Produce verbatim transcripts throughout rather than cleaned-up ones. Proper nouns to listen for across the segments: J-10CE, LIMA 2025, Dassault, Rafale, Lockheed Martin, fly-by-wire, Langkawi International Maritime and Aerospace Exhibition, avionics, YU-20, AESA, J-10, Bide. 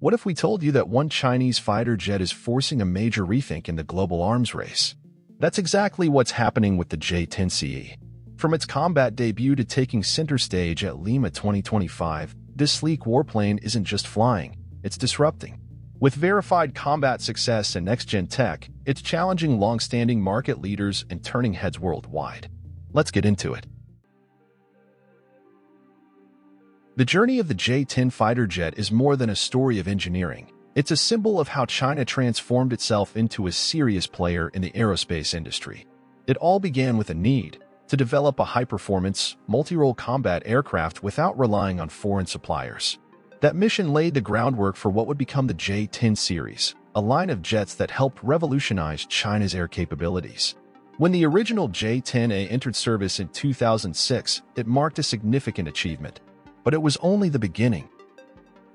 What if we told you that one Chinese fighter jet is forcing a major rethink in the global arms race? That's exactly what's happening with the J ten C E. From its combat debut to taking center stage at Lima twenty twenty-five, this sleek warplane isn't just flying, it's disrupting. With verified combat success and next-gen tech, it's challenging long-standing market leaders and turning heads worldwide. Let's get into it. The journey of the J ten fighter jet is more than a story of engineering. It's a symbol of how China transformed itself into a serious player in the aerospace industry. It all began with a need to develop a high-performance, multi-role combat aircraft without relying on foreign suppliers. That mission laid the groundwork for what would become the J ten series, a line of jets that helped revolutionize China's air capabilities. When the original J ten A entered service in two thousand six, it marked a significant achievement, but it was only the beginning.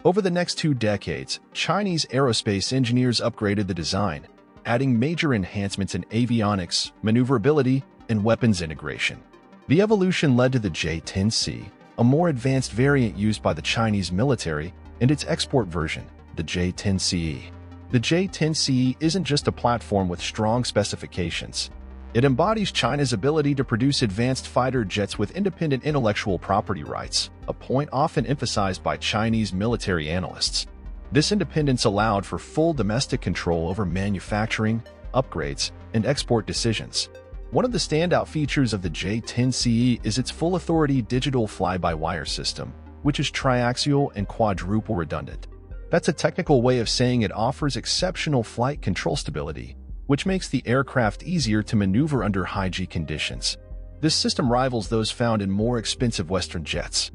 Over the next two decades, Chinese aerospace engineers upgraded the design, adding major enhancements in avionics, maneuverability, and weapons integration. The evolution led to the J ten C E, a more advanced variant used by the Chinese military, and its export version, the J ten C E. The J ten C E isn't just a platform with strong specifications. It embodies China's ability to produce advanced fighter jets with independent intellectual property rights, a point often emphasized by Chinese military analysts. This independence allowed for full domestic control over manufacturing, upgrades, and export decisions. One of the standout features of the J ten C E is its full-authority digital fly-by-wire system, which is triaxial and quadruple redundant. That's a technical way of saying it offers exceptional flight control stability, which makes the aircraft easier to maneuver under high-G conditions. This system rivals those found in more expensive Western jets.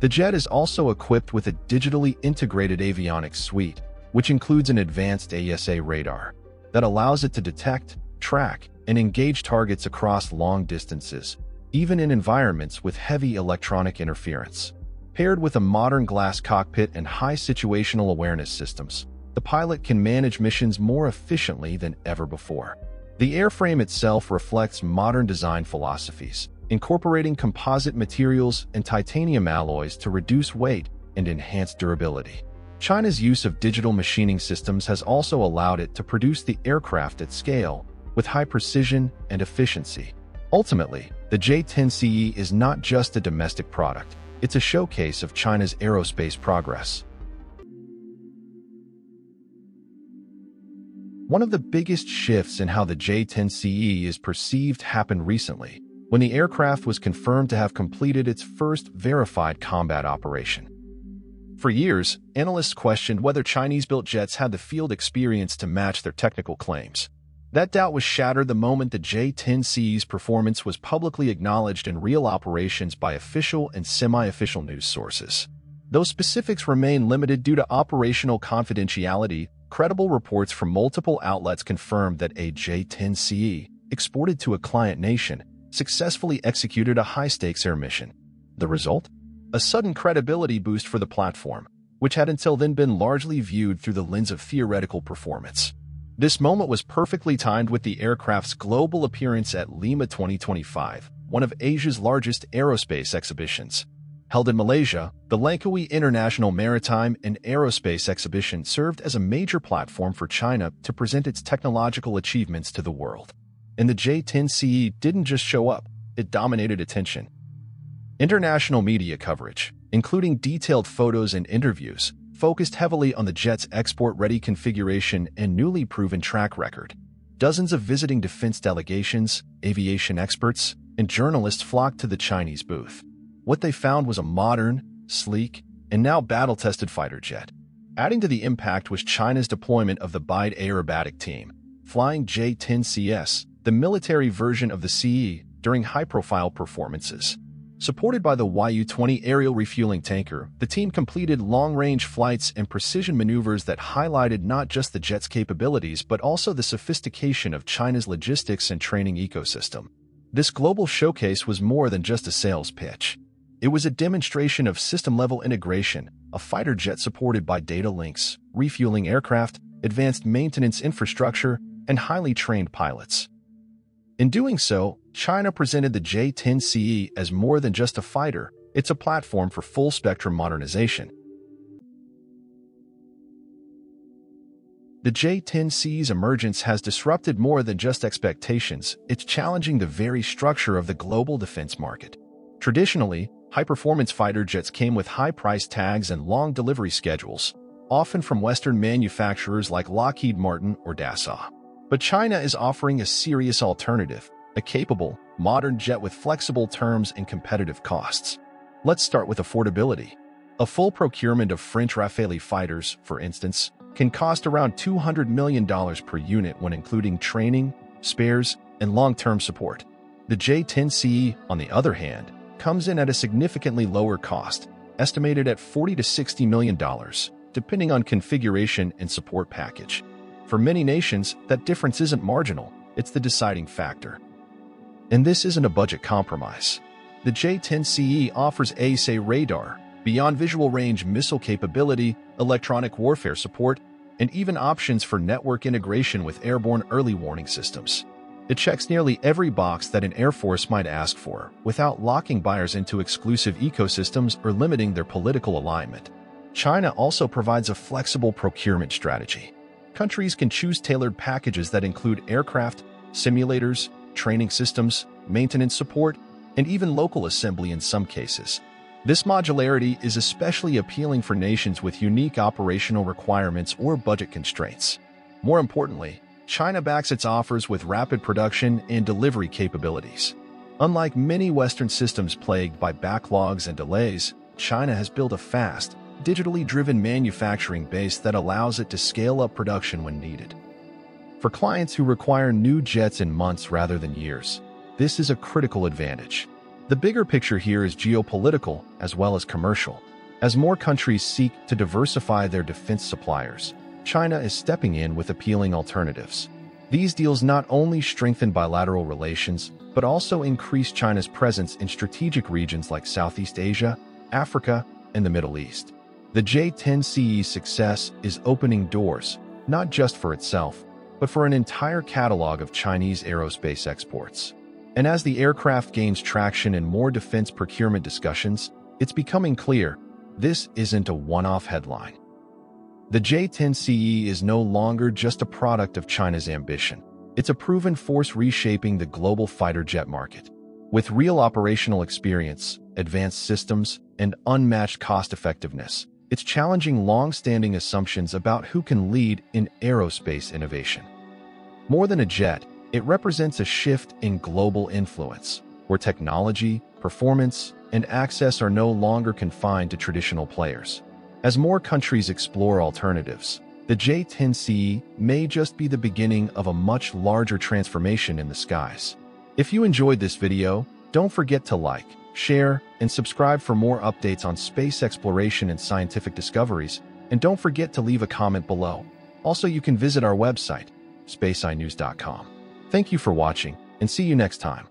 The jet is also equipped with a digitally integrated avionics suite, which includes an advanced A E S A radar that allows it to detect, track, and engage targets across long distances, even in environments with heavy electronic interference. Paired with a modern glass cockpit and high situational awareness systems, the pilot can manage missions more efficiently than ever before. The airframe itself reflects modern design philosophies, incorporating composite materials and titanium alloys to reduce weight and enhance durability. China's use of digital machining systems has also allowed it to produce the aircraft at scale, with high precision and efficiency. Ultimately, the J ten C E is not just a domestic product, it's a showcase of China's aerospace progress. One of the biggest shifts in how the J ten C E is perceived happened recently, when the aircraft was confirmed to have completed its first verified combat operation. For years, analysts questioned whether Chinese-built jets had the field experience to match their technical claims. That doubt was shattered the moment the J ten C E's performance was publicly acknowledged in real operations by official and semi-official news sources. Though specifics remain limited due to operational confidentiality, credible reports from multiple outlets confirmed that a J ten C E, exported to a client nation, successfully executed a high-stakes air mission. The result? A sudden credibility boost for the platform, which had until then been largely viewed through the lens of theoretical performance. This moment was perfectly timed with the aircraft's global appearance at Lima twenty twenty-five, one of Asia's largest aerospace exhibitions. Held in Malaysia, the Langkawi International Maritime and Aerospace Exhibition served as a major platform for China to present its technological achievements to the world. And the J ten C E didn't just show up, it dominated attention. International media coverage, including detailed photos and interviews, focused heavily on the jet's export-ready configuration and newly proven track record. Dozens of visiting defense delegations, aviation experts, and journalists flocked to the Chinese booth. What they found was a modern, sleek, and now battle-tested fighter jet. Adding to the impact was China's deployment of the Bide aerobatic team, flying J ten C S, the military version of the C E, during high-profile performances. Supported by the Y U twenty aerial refueling tanker, the team completed long-range flights and precision maneuvers that highlighted not just the jet's capabilities but also the sophistication of China's logistics and training ecosystem. This global showcase was more than just a sales pitch. It was a demonstration of system-level integration, a fighter jet supported by data links, refueling aircraft, advanced maintenance infrastructure, and highly trained pilots. In doing so, China presented the J ten C E as more than just a fighter, it's a platform for full-spectrum modernization. The J ten C E's emergence has disrupted more than just expectations, it's challenging the very structure of the global defense market. Traditionally, high-performance fighter jets came with high price tags and long delivery schedules, often from Western manufacturers like Lockheed Martin or Dassault. But China is offering a serious alternative, a capable, modern jet with flexible terms and competitive costs. Let's start with affordability. A full procurement of French Rafale fighters, for instance, can cost around two hundred million dollars per unit when including training, spares, and long-term support. The J ten C E, on the other hand, comes in at a significantly lower cost, estimated at forty to sixty million dollars, depending on configuration and support package. For many nations, that difference isn't marginal, it's the deciding factor. And this isn't a budget compromise. The J ten C E offers A E S A radar, beyond visual range missile capability, electronic warfare support, and even options for network integration with airborne early warning systems. It checks nearly every box that an Air Force might ask for, without locking buyers into exclusive ecosystems or limiting their political alignment. China also provides a flexible procurement strategy. Countries can choose tailored packages that include aircraft, simulators, training systems, maintenance support, and even local assembly in some cases. This modularity is especially appealing for nations with unique operational requirements or budget constraints. More importantly, China backs its offers with rapid production and delivery capabilities. Unlike many Western systems plagued by backlogs and delays, China has built a fast, digitally driven manufacturing base that allows it to scale up production when needed. For clients who require new jets in months rather than years, this is a critical advantage. The bigger picture here is geopolitical as well as commercial. As more countries seek to diversify their defense suppliers, China is stepping in with appealing alternatives. These deals not only strengthen bilateral relations, but also increase China's presence in strategic regions like Southeast Asia, Africa, and the Middle East. The J ten C E's success is opening doors, not just for itself, but for an entire catalog of Chinese aerospace exports. And as the aircraft gains traction in more defense procurement discussions, it's becoming clear this isn't a one-off headline. The J ten C E is no longer just a product of China's ambition. It's a proven force reshaping the global fighter jet market. With real operational experience, advanced systems, and unmatched cost-effectiveness, it's challenging long-standing assumptions about who can lead in aerospace innovation. More than a jet, it represents a shift in global influence, where technology, performance, and access are no longer confined to traditional players. As more countries explore alternatives, the J ten C E may just be the beginning of a much larger transformation in the skies. If you enjoyed this video, don't forget to like, share, and subscribe for more updates on space exploration and scientific discoveries, and don't forget to leave a comment below. Also, you can visit our website, space i news dot com. Thank you for watching, and see you next time.